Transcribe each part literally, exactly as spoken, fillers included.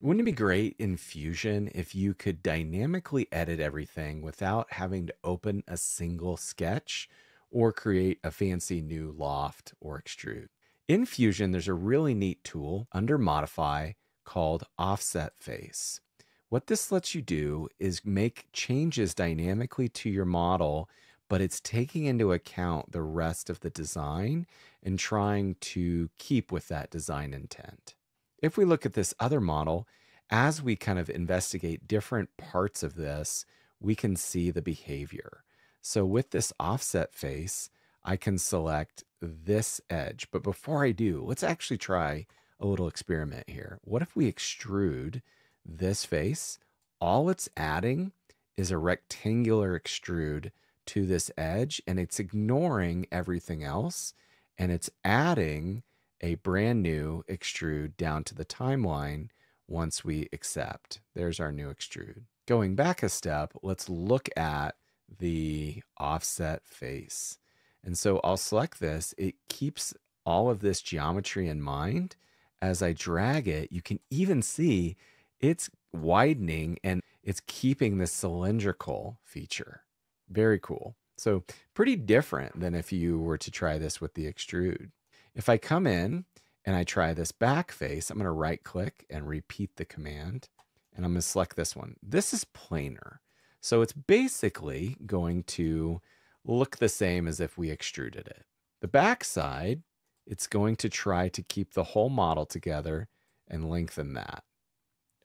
Wouldn't it be great in Fusion if you could dynamically edit everything without having to open a single sketch or create a fancy new loft or extrude? In Fusion, there's a really neat tool under Modify called Offset Face. What this lets you do is make changes dynamically to your model, but it's taking into account the rest of the design and trying to keep with that design intent. If we look at this other model, as we kind of investigate different parts of this, we can see the behavior. So with this offset face, I can select this edge. But before I do, let's actually try a little experiment here. What if we extrude this face? All it's adding is a rectangular extrude to this edge, and it's ignoring everything else, and it's adding a brand new extrude down to the timeline once we accept. There's our new extrude. Going back a step, let's look at the offset face. And so I'll select this. It keeps all of this geometry in mind. As I drag it, you can even see it's widening and it's keeping the cylindrical feature. Very cool. So pretty different than if you were to try this with the extrude. If I come in and I try this back face, I'm going to right click and repeat the command. And I'm going to select this one. This is planar. So it's basically going to look the same as if we extruded it. The back side, it's going to try to keep the whole model together and lengthen that.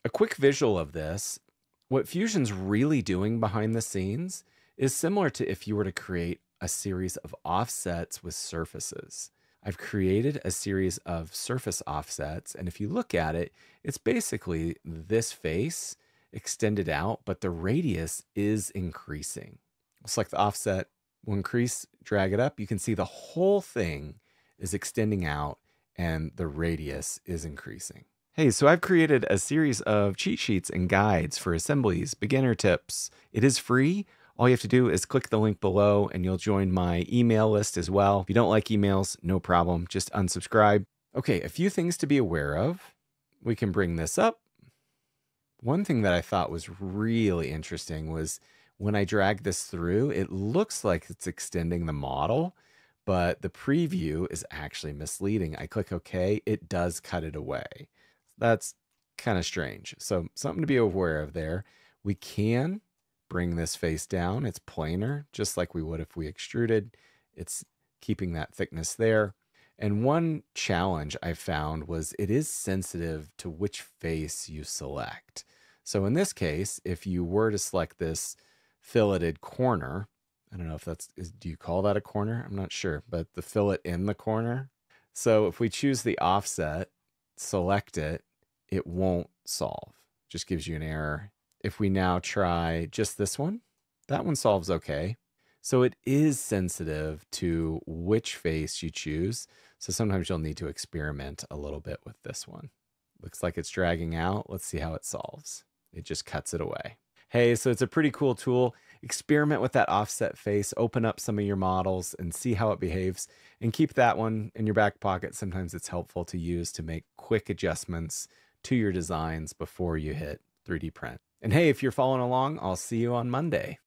A quick visual of this, what Fusion's really doing behind the scenes is similar to if you were to create a series of offsets with surfaces. I've created a series of surface offsets, and if you look at it, it's basically this face extended out, but the radius is increasing. We'll select the offset, we'll increase, drag it up. You can see the whole thing is extending out and the radius is increasing. Hey, so I've created a series of cheat sheets and guides for assemblies, beginner tips. It is free. All you have to do is click the link below and you'll join my email list as well. If you don't like emails, no problem, just unsubscribe. Okay, a few things to be aware of. We can bring this up. One thing that I thought was really interesting was when I drag this through, it looks like it's extending the model, but the preview is actually misleading. I click OK, it does cut it away. That's kind of strange. So something to be aware of there. We can bring this face down. It's planar, just like we would if we extruded. It's keeping that thickness there. And one challenge I found was it is sensitive to which face you select. So in this case, if you were to select this filleted corner, I don't know if that's, is, do you call that a corner? I'm not sure, but the fillet in the corner. So if we choose the offset, select it, it won't solve. Just gives you an error. If we now try just this one, that one solves okay. So it is sensitive to which face you choose. So sometimes you'll need to experiment a little bit with this one. Looks like it's dragging out. Let's see how it solves. It just cuts it away. Hey, so it's a pretty cool tool. Experiment with that offset face, open up some of your models and see how it behaves, and keep that one in your back pocket. Sometimes it's helpful to use to make quick adjustments to your designs before you hit three D print. And hey, if you're following along, I'll see you on Monday.